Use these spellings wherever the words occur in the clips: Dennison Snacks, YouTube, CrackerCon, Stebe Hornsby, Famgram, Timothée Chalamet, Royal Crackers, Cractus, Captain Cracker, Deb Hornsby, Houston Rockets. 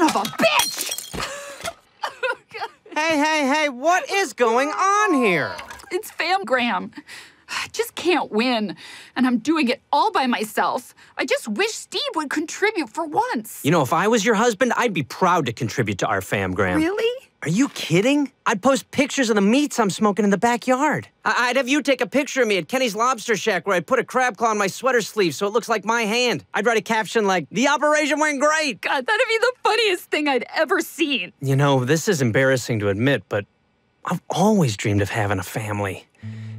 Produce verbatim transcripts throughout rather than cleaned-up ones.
Son of a bitch! Hey, hey, hey, what is going on here? It's Famgram. I just can't win, and I'm doing it all by myself. I just wish Steve would contribute for once. You know, if I was your husband, I'd be proud to contribute to our Famgram. Really? Are you kidding? I'd post pictures of the meats I'm smoking in the backyard. I I'd have you take a picture of me at Kenny's Lobster Shack where I put a crab claw on my sweater sleeve so it looks like my hand. I'd write a caption like, "The operation went great." God, that'd be the funniest thing I'd ever seen. You know, this is embarrassing to admit, but I've always dreamed of having a family.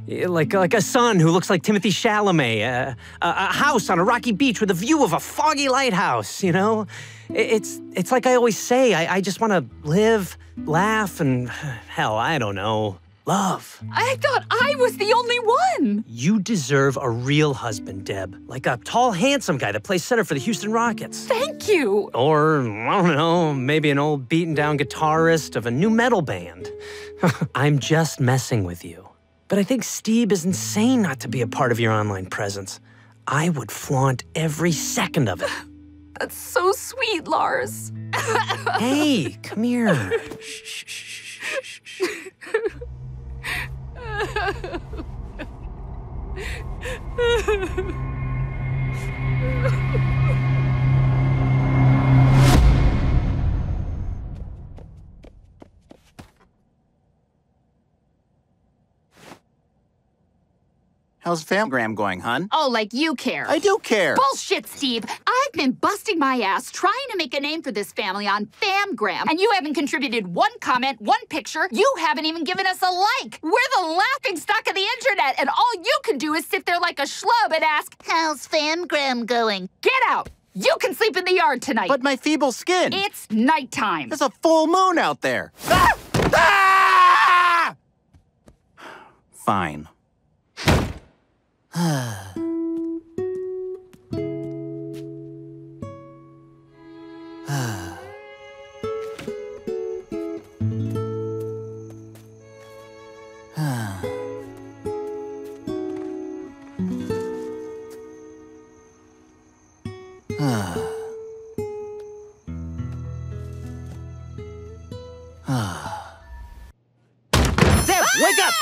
Like, like a son who looks like Timothée Chalamet, uh, a, a house on a rocky beach with a view of a foggy lighthouse, you know? It's, it's like I always say, I, I just want to live, laugh, and, hell, I don't know, love. I thought I was the only one! You deserve a real husband, Deb. Like a tall, handsome guy that plays center for the Houston Rockets. Thank you! Or, I don't know, maybe an old beaten-down guitarist of a new metal band. I'm just messing with you. But I think Stebe is insane not to be a part of your online presence. I would flaunt every second of it. That's so sweet, Lars. Hey, come here. How's Famgram going, hun? Oh, like you care. I do care. Bullshit, Steve. I've been busting my ass trying to make a name for this family on Famgram, and you haven't contributed one comment, one picture. You haven't even given us a like. We're the laughingstock of the internet, and all you can do is sit there like a schlub and ask, "How's Famgram going?" Get out. You can sleep in the yard tonight. But my feeble skin. It's nighttime. There's a full moon out there. Ah! Ah! Fine. Deb, wake up!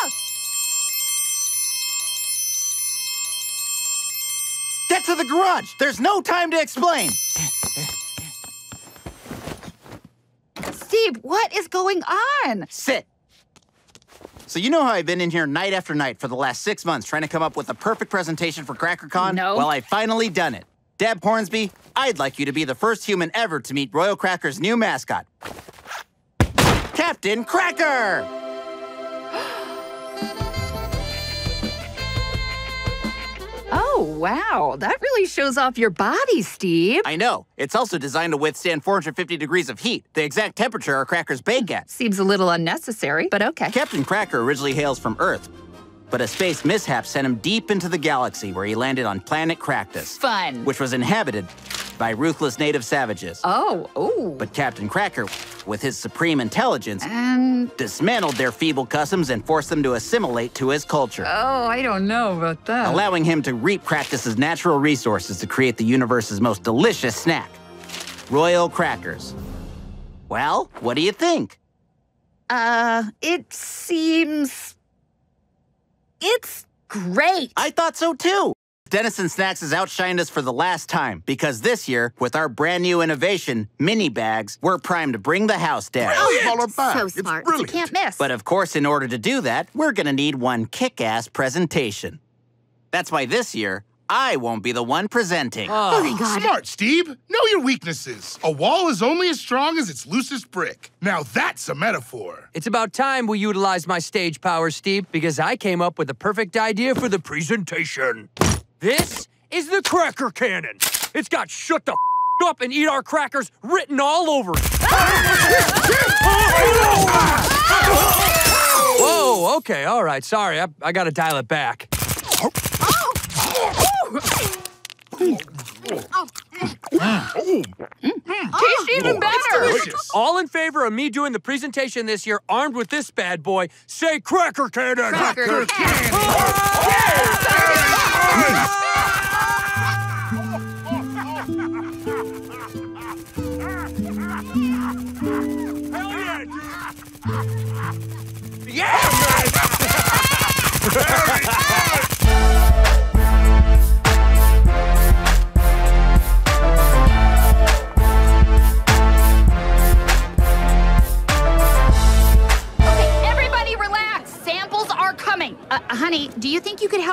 To the garage. There's no time to explain. Steve, what is going on? Sit. So you know how I've been in here night after night for the last six months trying to come up with the perfect presentation for CrackerCon? No. Well, I've finally done it. Deb Hornsby, I'd like you to be the first human ever to meet Royal Cracker's new mascot, Captain Cracker! Oh, wow. That really shows off your body, Steve. I know. It's also designed to withstand four hundred fifty degrees of heat, the exact temperature our crackers bake at. Seems a little unnecessary, but okay. Captain Cracker originally hails from Earth, but a space mishap sent him deep into the galaxy where he landed on planet Cractus. Fun. Which was inhabited by ruthless native savages. Oh, ooh. But Captain Cracker, with his supreme intelligence, um, dismantled their feeble customs and forced them to assimilate to his culture. Oh, I don't know about that. Allowing him to reap Cractus's natural resources to create the universe's most delicious snack, Royal Crackers. Well, what do you think? Uh, it seems... It's great. I thought so, too. Dennison Snacks has outshined us for the last time, because this year, with our brand new innovation, mini bags, we're primed to bring the house down. Brilliant. So smart. You can't miss. But of course, in order to do that, we're going to need one kick-ass presentation. That's why this year, I won't be the one presenting. Oh, oh my God. Smart, Stebe. Know your weaknesses. A wall is only as strong as its loosest brick. Now that's a metaphor. It's about time we utilized my stage power, Stebe, because I came up with the perfect idea for the presentation. This is the cracker cannon. It's got "shut the f up and eat our crackers" written all over it. Whoa, okay, all right, sorry. I, I gotta dial it back. Tastes even better. All in favor of me doing the presentation this year armed with this bad boy, say "cracker cannon." Cracker cannon. Ah!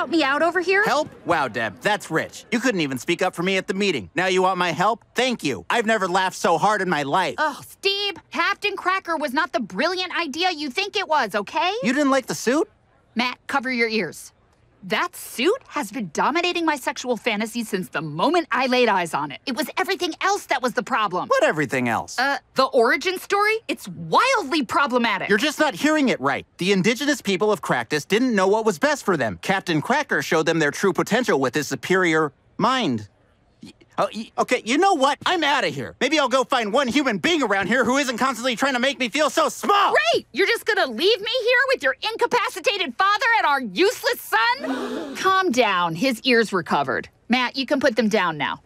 help me out over here? Help? Wow, Deb, that's rich. You couldn't even speak up for me at the meeting. Now you want my help? Thank you. I've never laughed so hard in my life. Oh, Steve, Captain Cracker was not the brilliant idea you think it was, okay? You didn't like the suit? Matt, cover your ears. That suit has been dominating my sexual fantasy since the moment I laid eyes on it. It was everything else that was the problem. What everything else? Uh, the origin story? It's wildly problematic. You're just not hearing it right. The indigenous people of Cractus didn't know what was best for them. Captain Cracker showed them their true potential with his superior mind. Oh, okay, you know what? I'm out of here. Maybe I'll go find one human being around here who isn't constantly trying to make me feel so small. Great! You're just gonna leave me here with your incapacitated father and our useless son? Calm down. His ears recovered. Matt, you can put them down now.